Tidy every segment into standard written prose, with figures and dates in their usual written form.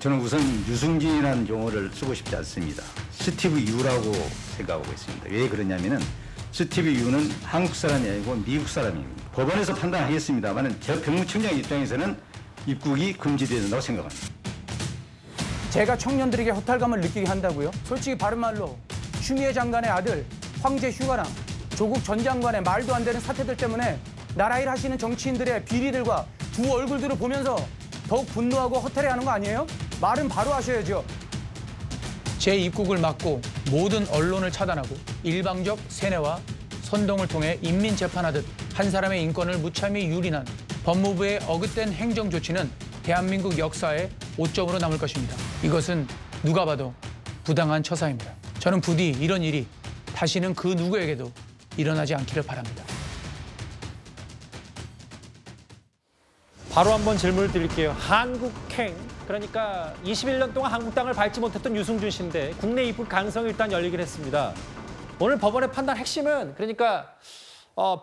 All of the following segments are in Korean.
저는 우선 유승준이라는 용어를 쓰고 싶지 않습니다. 스티브 유라고 생각하고 있습니다. 왜 그러냐면은 스티브 유는 한국 사람이 아니고 미국 사람입니다. 법원에서 판단하겠습니다만 제 법무총장 입장에서는 입국이 금지된다고 생각합니다. 제가 청년들에게 허탈감을 느끼게 한다고요? 솔직히 바른 말로 추미애 장관의 아들 황제 휴가랑 조국 전 장관의 말도 안 되는 사태들 때문에 나라 일 하시는 정치인들의 비리들과 두 얼굴들을 보면서 더욱 분노하고 허탈해하는 거 아니에요? 말은 바로 하셔야죠. 제 입국을 막고 모든 언론을 차단하고 일방적 세뇌와 선동을 통해 인민 재판하듯 한 사람의 인권을 무참히 유린한 법무부의 어긋된 행정 조치는 대한민국 역사에 오점으로 남을 것입니다. 이것은 누가 봐도 부당한 처사입니다. 저는 부디 이런 일이 다시는 그 누구에게도 일어나지 않기를 바랍니다. 바로 한번 질문을 드릴게요. 한국행, 그러니까 21년 동안 한국 땅을 밟지 못했던 유승준 씨인데 국내 입국 가능성이 일단 열리긴 했습니다. 오늘 법원의 판단 핵심은 그러니까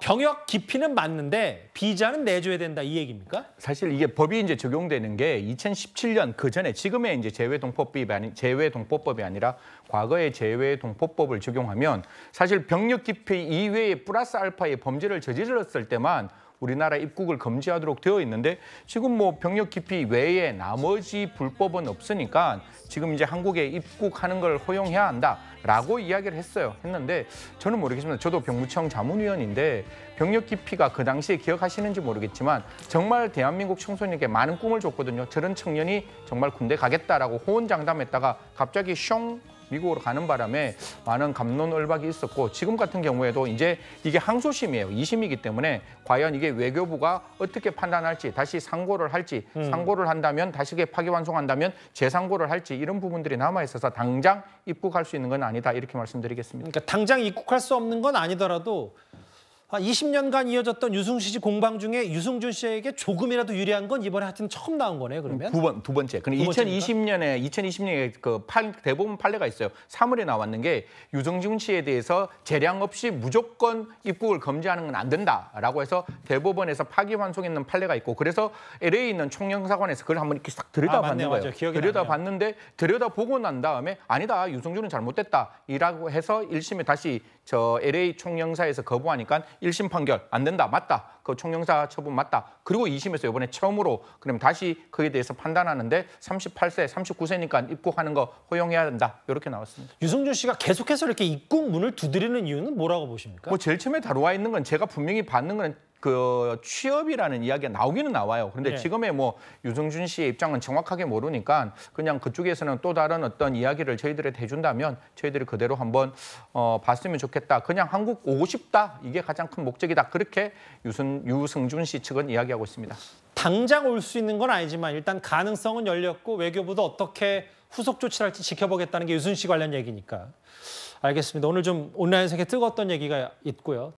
병역 기피는 맞는데 비자는 내줘야 된다 이 얘기입니까? 사실 이게 법이 이제 적용되는 게 2017년 그 전에 지금의 이제 재외동포법이 아니라 과거의 재외동포법을 적용하면 사실 병역 기피 이외에 플러스 알파의 범죄를 저질렀을 때만 우리나라 입국을 금지하도록 되어 있는데 지금 뭐 병역 기피 외에 나머지 불법은 없으니까 지금 이제 한국에 입국하는 걸 허용해야 한다라고 이야기를 했어요. 했는데 저는 모르겠습니다. 저도 병무청 자문위원인데 병역 기피가 그 당시에 기억하시는지 모르겠지만 정말 대한민국 청소년에게 많은 꿈을 줬거든요. 저런 청년이 정말 군대 가겠다라고 호언장담했다가 갑자기 숑 미국으로 가는 바람에 많은 갑론을박이 있었고 지금 같은 경우에도 이제 이게 항소심이에요. 2심이기 때문에 과연 이게 외교부가 어떻게 판단할지 다시 상고를 할지 상고를 한다면 다시 파기환송한다면 재상고를 할지 이런 부분들이 남아있어서 당장 입국할 수 있는 건 아니다 이렇게 말씀드리겠습니다. 그러니까 당장 입국할 수 없는 건 아니더라도 20년간 이어졌던 유승준 씨 공방 중에 유승준 씨에게 조금이라도 유리한 건 이번에 하여튼 처음 나온 거네요, 그러면? 두 번째. 근데 2020년에 대법원 판례가 있어요. 3월에 나왔는 게 유승준 씨에 대해서 재량 없이 무조건 입국을 금지하는 건 안 된다라고 해서 대법원에서 파기환송했는 판례가 있고 그래서 LA에 있는 총영사관에서 그걸 한번 이렇게 싹 들여다봤는 거예요. 들여다봤는데 들여다보고 난 다음에 아니다, 유승준은 잘못됐다 이라고 해서 1심에 다시 저 LA 총영사에서 거부하니까 1심 판결 안 된다, 맞다. 그 총영사 처분 맞다. 그리고 2심에서 이번에 처음으로 그럼 다시 그에 대해서 판단하는데 38세, 39세니까 입국하는 거 허용해야 된다. 이렇게 나왔습니다. 유승준 씨가 계속해서 이렇게 입국 문을 두드리는 이유는 뭐라고 보십니까? 뭐 제일 처음에 다루어 있는 건 제가 분명히 받는 건 그 취업이라는 이야기가 나오기는 나와요. 그런데 네. 지금의 뭐 유승준 씨의 입장은 정확하게 모르니까 그냥 그쪽에서는 또 다른 어떤 이야기를 저희들한테 해준다면 저희들이 그대로 한번 봤으면 좋겠다. 그냥 한국 오고 싶다. 이게 가장 큰 목적이다. 그렇게 유승준 씨 측은 이야기하고 있습니다. 당장 올 수 있는 건 아니지만 일단 가능성은 열렸고 외교부도 어떻게 후속 조치를 할지 지켜보겠다는 게 유승준 씨 관련 얘기니까. 알겠습니다. 오늘 좀 온라인에서 뜨거웠던 얘기가 있고요.